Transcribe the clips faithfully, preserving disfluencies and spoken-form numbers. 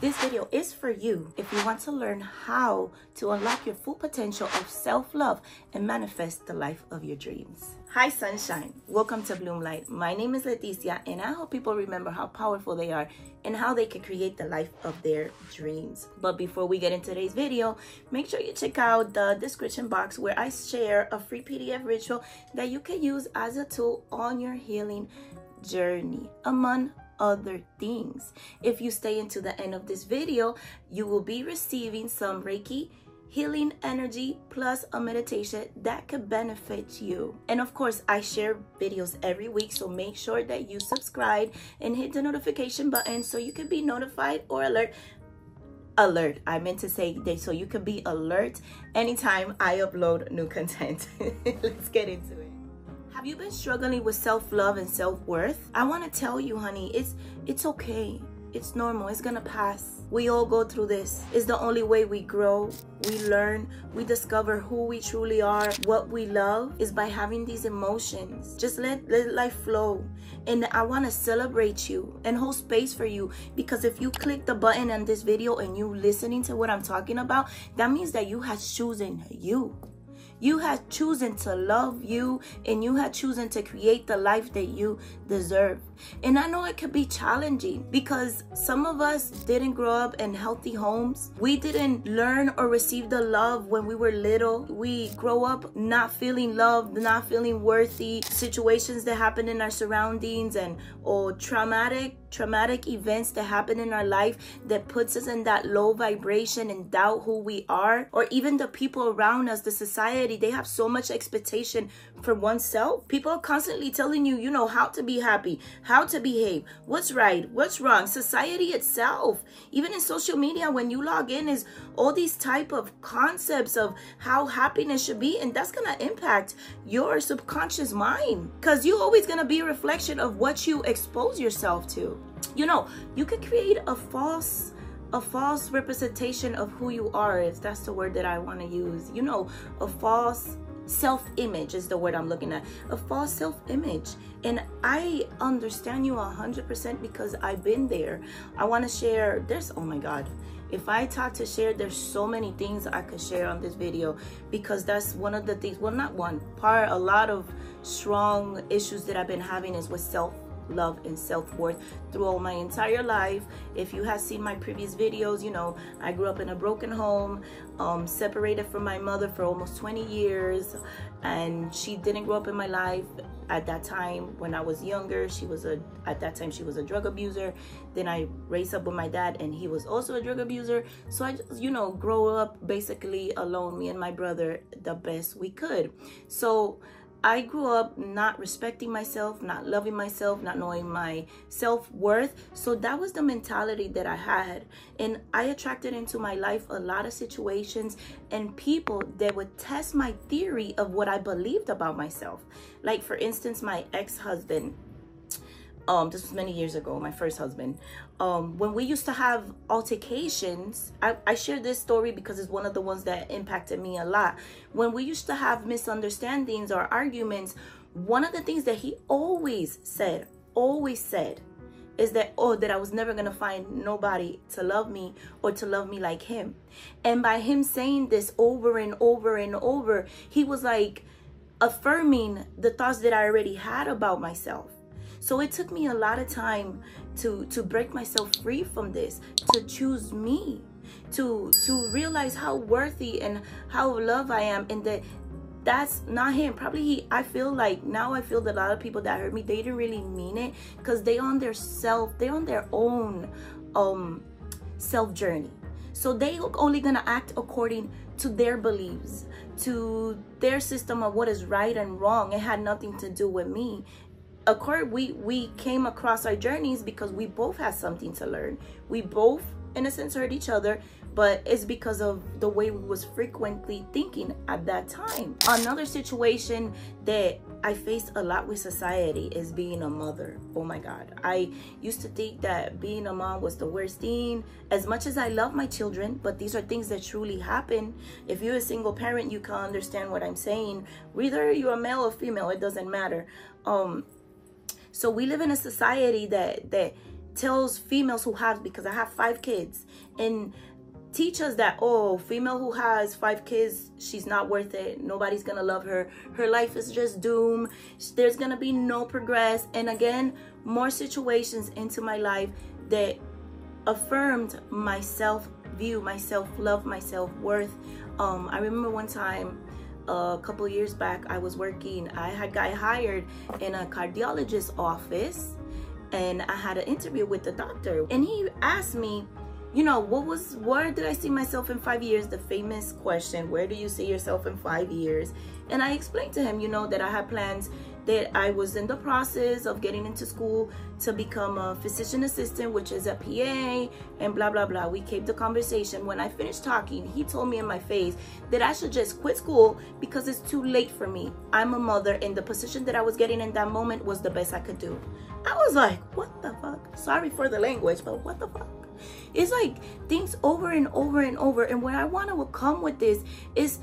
This video is for you if you want to learn how to unlock your full potential of self-love and manifest the life of your dreams. Hi sunshine, welcome to Blume Light. My name is Leticia and I hope people remember how powerful they are and how they can create the life of their dreams. But before we get into today's video, make sure you check out the description box where I share a free P D F ritual that you can use as a tool on your healing journey, among other things. If you stay into the end of this video, you will be receiving some Reiki healing energy plus a meditation that could benefit you. And of course, I share videos every week, so make sure that you subscribe and hit the notification button so you can be notified or alert alert I meant to say that so you can be alert anytime I upload new content. Let's get into it. Have you been struggling with self-love and self-worth? I want to tell you, honey, it's it's okay. It's normal. It's gonna pass. We all go through this. It's the only way we grow, we learn, we discover who we truly are, what we love, is by having these emotions. Just let, let life flow. And I want to celebrate you and hold space for you, because if you click the button on this video and you listening to what I'm talking about, that means that you have chosen you. You have chosen to love you, and you have chosen to create the life that you deserve. And I know it could be challenging because some of us didn't grow up in healthy homes. We didn't learn or receive the love when we were little. We grow up not feeling loved, not feeling worthy. Situations that happen in our surroundings and or traumatic traumatic events that happen in our life that puts us in that low vibration and doubt who we are, or even the people around us, the society. They have so much expectation for oneself. People are constantly telling you, you know, how to be happy, how to behave, what's right, what's wrong. Society itself, even in social media, when you log in, is all these type of concepts of how happiness should be, and that's gonna impact your subconscious mind, because you're always gonna be a reflection of what you expose yourself to. You know, you could create a false a false representation of who you are, if that's the word that I want to use. You know, a false self-image is the word I'm looking at. A false self-image. And I understand you one hundred percent because I've been there. I want to share this. Oh my God. If I talk to share, there's so many things I could share on this video, because that's one of the things, well, not one part, a lot of strong issues that I've been having is with self-love love and self-worth throughout my entire life. If you have seen my previous videos, you know I grew up in a broken home, um, separated from my mother for almost twenty years, and she didn't grow up in my life at that time. When I was younger, she was a at that time she was a drug abuser. Then I raised up with my dad, and he was also a drug abuser. So I just, you know grow up basically alone, me and my brother, the best we could. So I grew up not respecting myself, not loving myself, not knowing my self-worth. So that was the mentality that I had. And I attracted into my life a lot of situations and people that would test my theory of what I believed about myself. Like, for instance, my ex-husband. Um, this was many years ago, my first husband. Um, when we used to have altercations, I, I share this story because it's one of the ones that impacted me a lot. When we used to have misunderstandings or arguments, one of the things that he always said, always said, is that, oh, that I was never gonna find nobody to love me or to love me like him. And by him saying this over and over and over, he was like affirming the thoughts that I already had about myself. So it took me a lot of time to to break myself free from this, to choose me, to to realize how worthy and how loved I am, and that that's not him. Probably he, I feel like now I feel that a lot of people that hurt me, they didn't really mean it, because they on their self, they on their own um, self journey. So they only gonna act according to their beliefs, to their system of what is right and wrong. It had nothing to do with me. Of course, we we came across our journeys because we both had something to learn. We both, in a sense, hurt each other, but it's because of the way we was frequently thinking at that time. Another situation that I faced a lot with society is being a mother. Oh my God. I used to think that being a mom was the worst thing. As much as I love my children, but these are things that truly happen. If you're a single parent, you can understand what I'm saying. Whether you're a male or female, it doesn't matter. Um, So we live in a society that that tells females who have, because I have five kids, and teaches that, oh, female who has five kids, she's not worth it, nobody's gonna love her, her life is just doom, there's gonna be no progress. And again, more situations into my life that affirmed my self-view, my self-love, my self-worth. um I remember one time a couple years back, I was working, I had got hired in a cardiologist's office, and I had an interview with the doctor, and he asked me, you know, what was, where did I see myself in five years? The famous question, where do you see yourself in five years? And I explained to him, you know, that I had plans, that I was in the process of getting into school to become a physician assistant, which is a P A, and blah, blah, blah. We kept the conversation. When I finished talking, he told me in my face that I should just quit school because it's too late for me. I'm a mother, and the position that I was getting in that moment was the best I could do. I was like, what the fuck? Sorry for the language, but what the fuck? It's like things over and over and over. And what I want to come with this is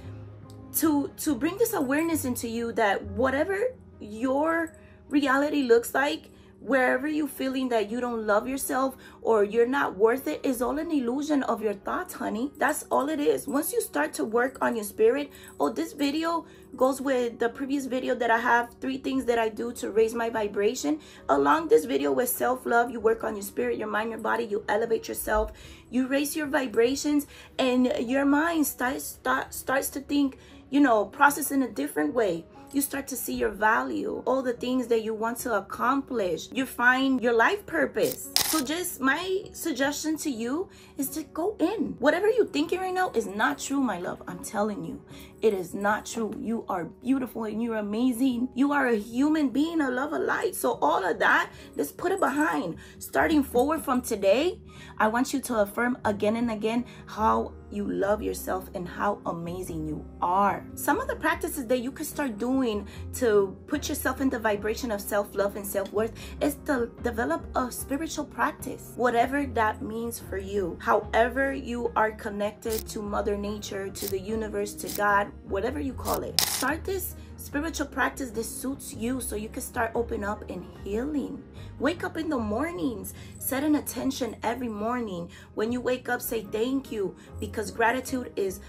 to to bring this awareness into you that whatever your reality looks like, wherever you're feeling that you don't love yourself or you're not worth it, is all an illusion of your thoughts, honey. That's all it is. Once you start to work on your spirit, oh, this video goes with the previous video that I have, three things that I do to raise my vibration. Along this video with self-love, you work on your spirit, your mind, your body, you elevate yourself, you raise your vibrations, and your mind starts start, starts to think, you know, process in a different way. You start to see your value, all the things that you want to accomplish. You find your life purpose. So just my suggestion to you is to go in. Whatever you're thinking right now is not true, my love. I'm telling you, it is not true. You are beautiful and you're amazing. You are a human being, a love of light. So all of that, let's put it behind. Starting forward from today, I want you to affirm again and again how you love yourself and how amazing you are. Some of the practices that you could start doing to put yourself in the vibration of self-love and self-worth is to develop a spiritual practice, whatever that means for you. However you are connected to Mother Nature, to the universe, to God, whatever you call it, start this spiritual practice that suits you so you can start opening up and healing. Wake up in the mornings, set an intention every morning. When you wake up, say thank you, because gratitude is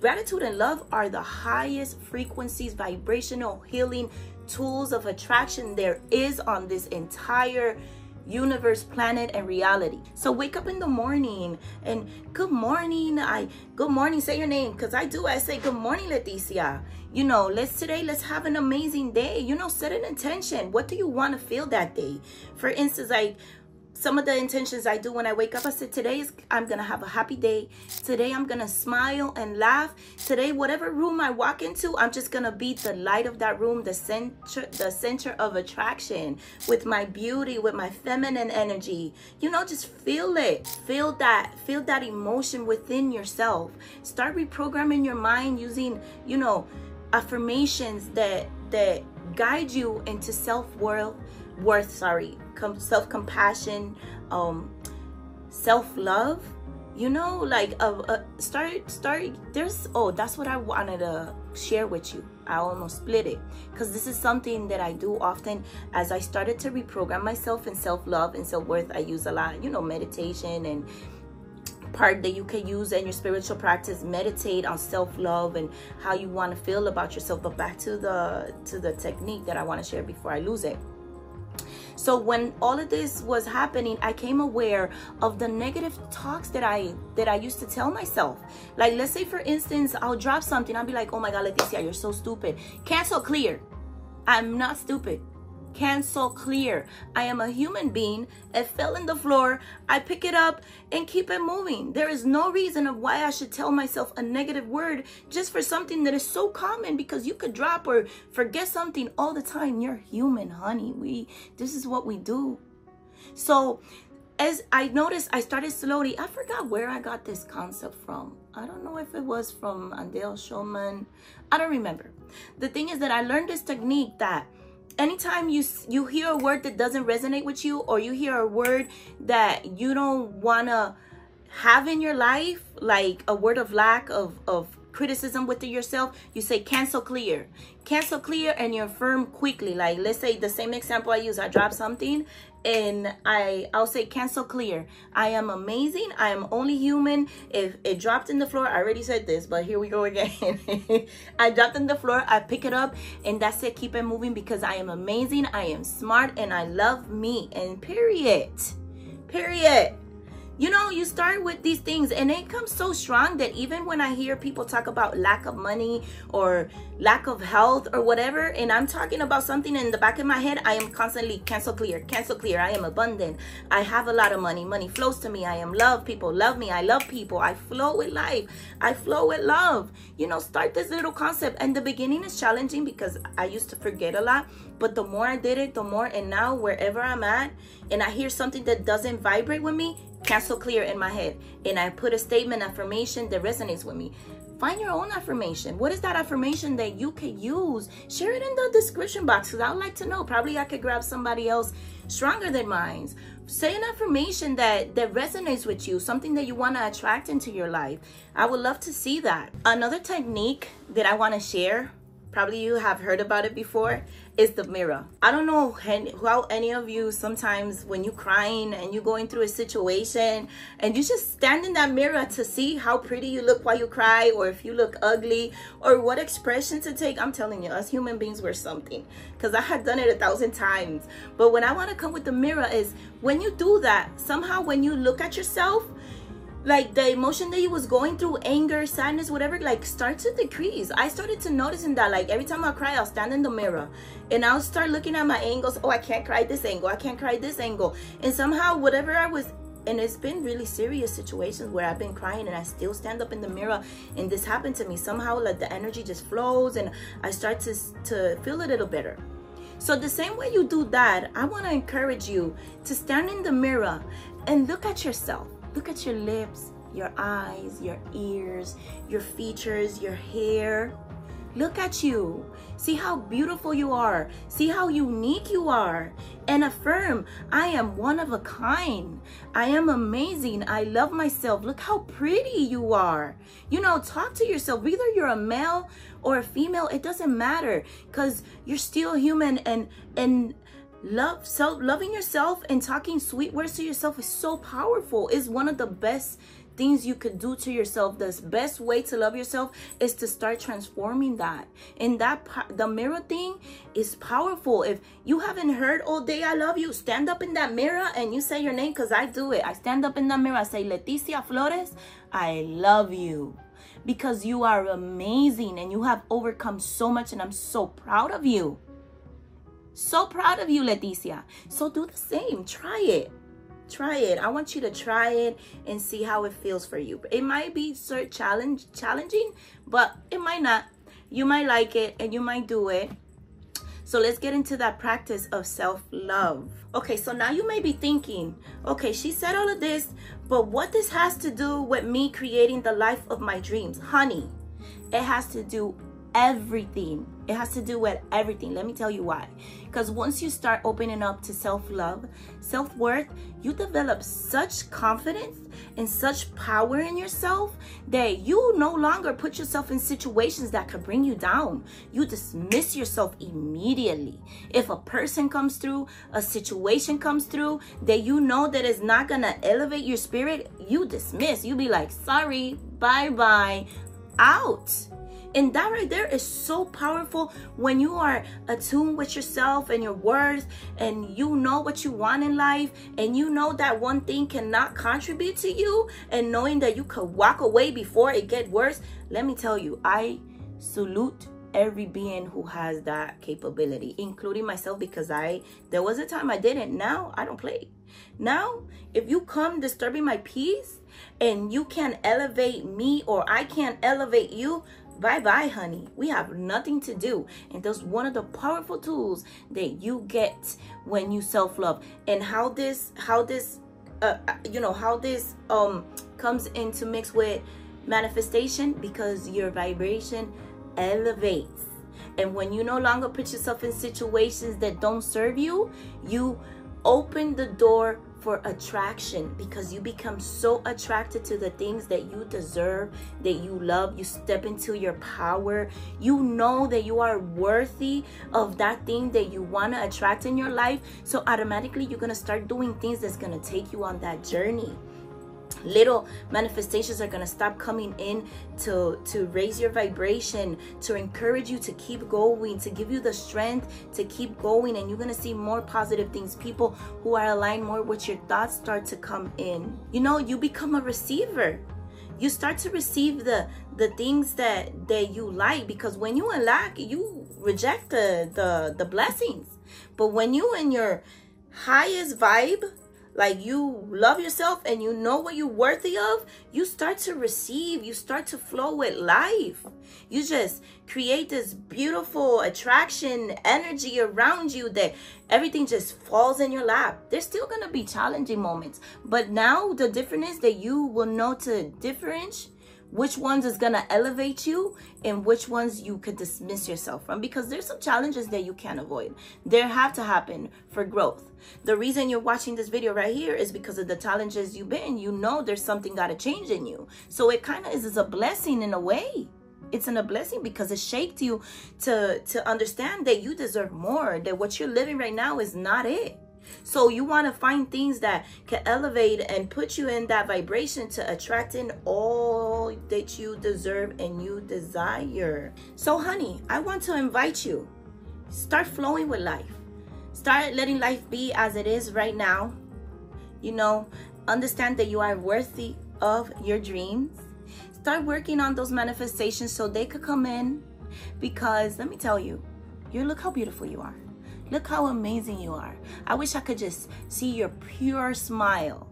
gratitude and love are the highest frequencies, vibrational healing tools of attraction there is on this entire universe, planet, and reality. So wake up in the morning and good morning. I good morning, say your name, because I do. I say good morning, Leticia. You know, let's today, let's have an amazing day. You know, set an intention. What do you want to feel that day? For instance, like some of the intentions I do when I wake up, I said, today is, I'm going to have a happy day. Today, I'm going to smile and laugh. Today, whatever room I walk into, I'm just going to be the light of that room, the center, the center of attraction with my beauty, with my feminine energy. You know, just feel it. Feel that. Feel that emotion within yourself. Start reprogramming your mind using, you know, affirmations that, that guide you into self-worth, worth, sorry, self-compassion, um self-love. You know, like uh, uh, start start there's oh that's what I wanted to share with you. I almost split it because this is something that I do often. As I started to reprogram myself in self-love and self-worth, I use a lot, you know, meditation, and part that you can use in your spiritual practice, meditate on self-love and how you want to feel about yourself. But back to the to the technique that I want to share before I lose it. So when all of this was happening, I came aware of the negative talks that I that I used to tell myself. Like, let's say, for instance, I'll drop something. I'll be like, oh my God, Leticia, you're so stupid. Cancel, clear. I'm not stupid. Cancel, clear. I am a human being. It fell in the floor. I pick it up and keep it moving. There is no reason of why I should tell myself a negative word just for something that is so common, because you could drop or forget something all the time. You're human, honey. We, this is what we do. So as I noticed, I started slowly. I forgot where I got this concept from. I don't know if it was from Andale Shuman. I don't remember. The thing is that I learned this technique that anytime you you hear a word that doesn't resonate with you, or you hear a word that you don't want to have in your life, like a word of lack, of, of criticism within yourself, you say cancel, clear, cancel, clear, and you're firm quickly. Like, let's say the same example I use, I drop something and I I'll say cancel, clear. I am amazing. I am only human. If it dropped in the floor, I already said this, but here we go again. I dropped in the floor, I pick it up, and that's it. Keep it moving, because I am amazing, I am smart, and I love me. And period. Period. You know, you start with these things, and it comes so strong that even when I hear people talk about lack of money or lack of health or whatever, and I'm talking about something in the back of my head, I am constantly cancel, clear, cancel, clear. I am abundant. I have a lot of money. Money flows to me. I am loved. People love me. I love people. I flow with life. I flow with love. You know, start this little concept. And the beginning is challenging because I used to forget a lot, but the more I did it, the more, and now wherever I'm at and I hear something that doesn't vibrate with me, cancel, clear in my head, and I put a statement affirmation that resonates with me. Find your own affirmation. What is that affirmation that you could use? Share it in the description box, because I would like to know. Probably I could grab somebody else stronger than mine. Say an affirmation that that resonates with you, something that you want to attract into your life. I would love to see that. Another technique that I want to share, probably you have heard about it before, is the mirror. I don't know how any of you, sometimes when you're crying and you're going through a situation and you just stand in that mirror to see how pretty you look while you cry, or if you look ugly, or what expression to take. I'm telling you, us human beings, we're something, because I had done it a thousand times. But what I want to come with the mirror is, when you do that, somehow when you look at yourself, like the emotion that you was going through, anger, sadness, whatever, like start to decrease. I started to notice in that, like every time I cry, I'll stand in the mirror and I'll start looking at my angles. Oh, I can't cry this angle. I can't cry this angle. And somehow whatever I was, and it's been really serious situations where I've been crying and I still stand up in the mirror, and this happened to me. Somehow like the energy just flows and I start to, to feel a little better. So the same way you do that, I want to encourage you to stand in the mirror and look at yourself. Look at your lips, your eyes, your ears, your features, your hair. Look at you. See how beautiful you are. See how unique you are. And affirm, I am one of a kind. I am amazing. I love myself. Look how pretty you are. You know, talk to yourself. Whether you're a male or a female, it doesn't matter, because you're still human, and and love self, loving yourself and talking sweet words to yourself is so powerful. It's one of the best things you could do to yourself. The best way to love yourself is to start transforming that. And that the mirror thing is powerful. If you haven't heard all day I love you, stand up in that mirror and you say your name, because I do it. I stand up in that mirror, I say, Leticia Flores, I love you, because you are amazing and you have overcome so much, and I'm so proud of you. So proud of you, Leticia. So do the same. Try it. Try it. I want you to try it and see how it feels for you. It might be so challenge, challenging, but it might not. You might like it and you might do it. So let's get into that practice of self-love. Okay, so now you may be thinking, okay, she said all of this, but what this has to do with me creating the life of my dreams? Honey, it has to do everything. It has to do with everything. Let me tell you why. Because once you start opening up to self-love, self-worth, you develop such confidence and such power in yourself that you no longer put yourself in situations that could bring you down. You dismiss yourself immediately. If a person comes through, a situation comes through that you know that is not going to elevate your spirit, you dismiss. You be like, sorry, bye-bye, out. And that right there is so powerful when you are attuned with yourself and your worth, and you know what you want in life, and you know that one thing cannot contribute to you, and knowing that you could walk away before it gets worse. Let me tell you, I salute every being who has that capability, including myself, because I there was a time I didn't. Now I don't play. Now if you come disturbing my peace and you can't elevate me, or I can't elevate you, bye-bye, honey. We have nothing to do. And that's one of the powerful tools that you get when you self-love. And how this, how this, uh, you know, how this um, comes into mix with manifestation, because your vibration elevates. And when you no longer put yourself in situations that don't serve you, you open the door for attraction, because you become so attracted to the things that you deserve, that you love. You step into your power. You know that you are worthy of that thing that you want to attract in your life. So automatically you're going to start doing things that's going to take you on that journey. Little manifestations are going to stop coming in to to raise your vibration, to encourage you to keep going, to give you the strength to keep going. And you're going to see more positive things. People who are aligned more with your thoughts start to come in. You know, you become a receiver. You start to receive the the things that that you like, because when you lack, you reject the the the blessings. But when you in your highest vibe, like you love yourself and you know what you're worthy of, you start to receive, you start to flow with life. You just create this beautiful attraction energy around you that everything just falls in your lap. There's still going to be challenging moments, but now the difference is that you will know to differentiate which ones is going to elevate you and which ones you could dismiss yourself from, because there's some challenges that you can't avoid. They have to happen for growth. The reason you're watching this video right here is because of the challenges you've been. You know there's something got to change in you. So it kind of is, is a blessing in a way. It's in a blessing because it shaped you to, to understand that you deserve more, that what you're living right now is not it. So you want to find things that can elevate and put you in that vibration to attract in all that you deserve and you desire. So honey, I want to invite you, start flowing with life. Start letting life be as it is right now. You know, understand that you are worthy of your dreams. Start working on those manifestations so they could come in, because let me tell you, you look how beautiful you are. Look how amazing you are. I wish I could just see your pure smile,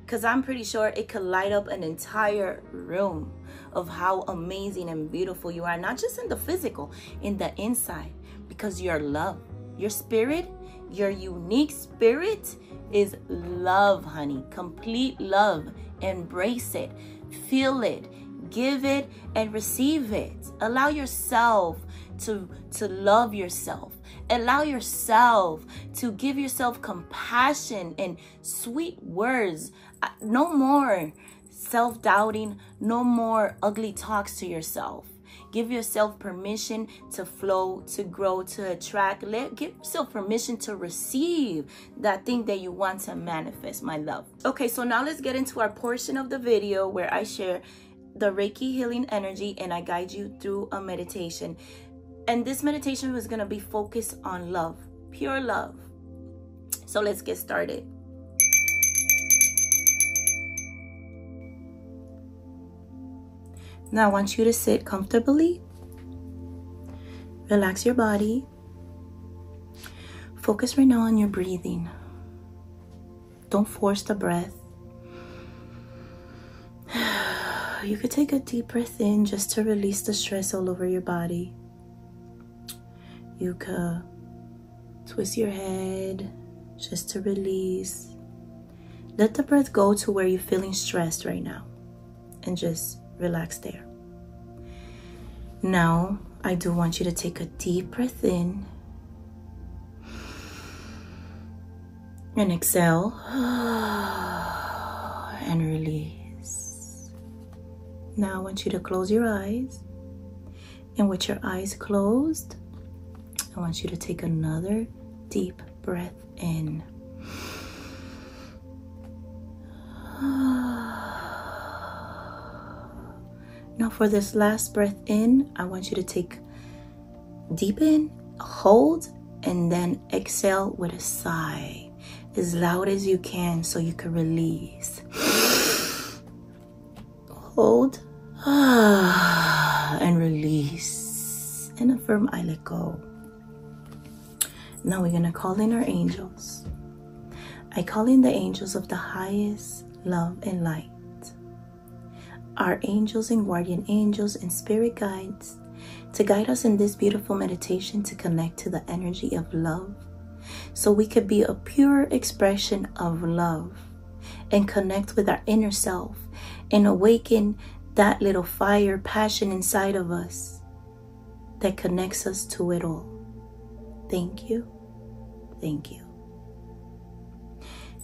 because I'm pretty sure it could light up an entire room of how amazing and beautiful you are. Not just in the physical, in the inside, because your love, your spirit, your unique spirit is love, honey. Complete love. Embrace it. Feel it. Give it and receive it. Allow yourself to, to love yourself. Allow yourself to give yourself compassion and sweet words. No more self-doubting, no more ugly talks to yourself. Give yourself permission to flow, to grow, to attract. Let, give yourself permission to receive that thing that you want to manifest, my love. Okay, so now let's get into our portion of the video where I share the Reiki healing energy and I guide you through a meditation. And this meditation was going to be focused on love, pure love. So let's get started. Now I want you to sit comfortably. Relax your body. Focus right now on your breathing. Don't force the breath. You could take a deep breath in just to release the stress all over your body. You could twist your head just to release. Let the breath go to where you're feeling stressed right now and just relax there. Now, I do want you to take a deep breath in and exhale and release. Now, I want you to close your eyes, and with your eyes closed, I want you to take another deep breath in. Now for this last breath in, I want you to take deep in, hold, and then exhale with a sigh as loud as you can so you can release. Hold and release, and affirm, I let go. Now we're going to call in our angels. I call in the angels of the highest love and light. Our angels and guardian angels and spirit guides to guide us in this beautiful meditation to connect to the energy of love, so we could be a pure expression of love and connect with our inner self and awaken that little fire passion inside of us that connects us to it all. Thank you. Thank you.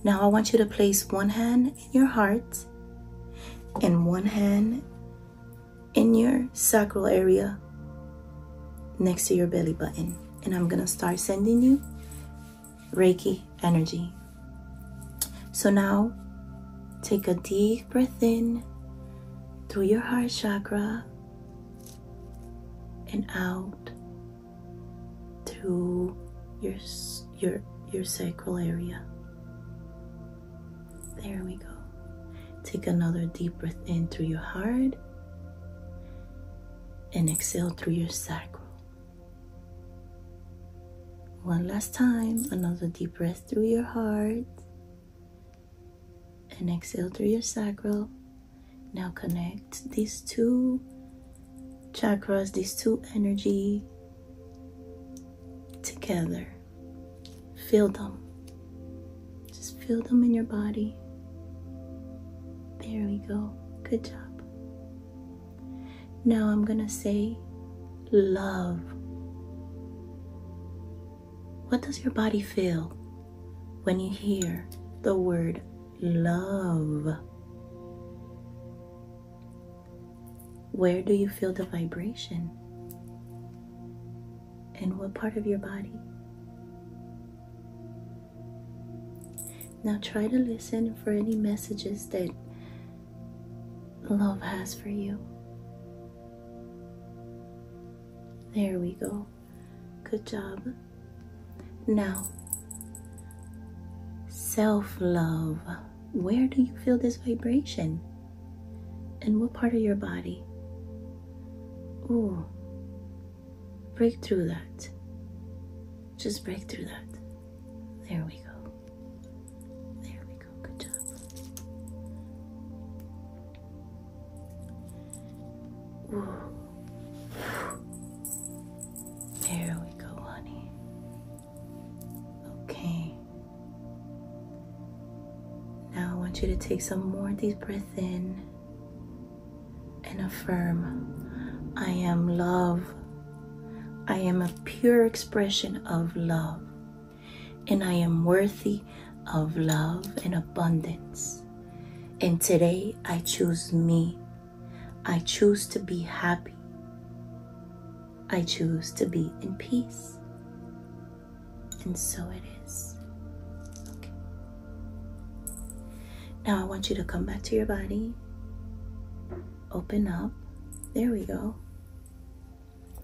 Now I want you to place one hand in your heart and one hand in your sacral area next to your belly button. And I'm gonna start sending you Reiki energy. So now take a deep breath in through your heart chakra and out through your your your sacral area. There we go. Take another deep breath in through your heart and exhale through your sacral. One last time, another deep breath through your heart and exhale through your sacral. Now connect these two chakras, these two energy together. Feel them. Just feel them in your body. There we go. Good job. Now I'm gonna say love. What does your body feel when you hear the word love? Where do you feel the vibration? And what part of your body? Now try to listen for any messages that love has for you. There we go. Good job. Now, self-love. Where do you feel this vibration? And what part of your body? Ooh, break through that. Just break through that. There we go. There we go. Good job. Ooh. There we go, honey. Okay. Now I want you to take some more deep breath in. And affirm, I am love. I am a pure expression of love, and I am worthy of love and abundance. And today I choose me. I choose to be happy. I choose to be in peace. And so it is. Okay. Now I want you to come back to your body. Open up. There we go.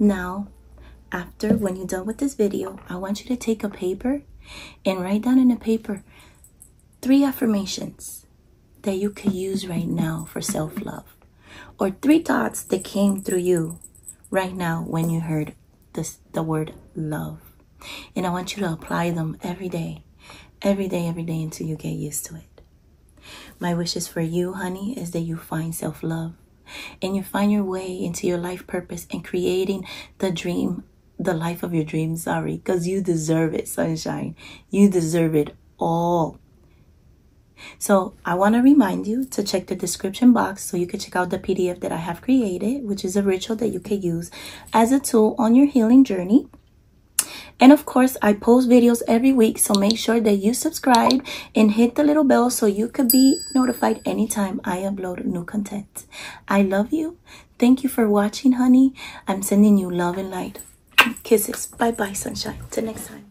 Now, after, when you're done with this video, I want you to take a paper and write down in a paper three affirmations that you could use right now for self-love, or three thoughts that came through you right now when you heard this, the word love. And I want you to apply them every day, every day, every day until you get used to it. My wishes for you, honey, is that you find self-love, and you find your way into your life purpose and creating the dream, the life of your dreams, sorry, because you deserve it, sunshine. You deserve it all. So I want to remind you to check the description box so you can check out the P D F that I have created, which is a ritual that you can use as a tool on your healing journey. And of course, I post videos every week, so make sure that you subscribe and hit the little bell so you could be notified anytime I upload new content. I love you. Thank you for watching, honey. I'm sending you love and light. Kisses. Bye-bye, sunshine. Till next time.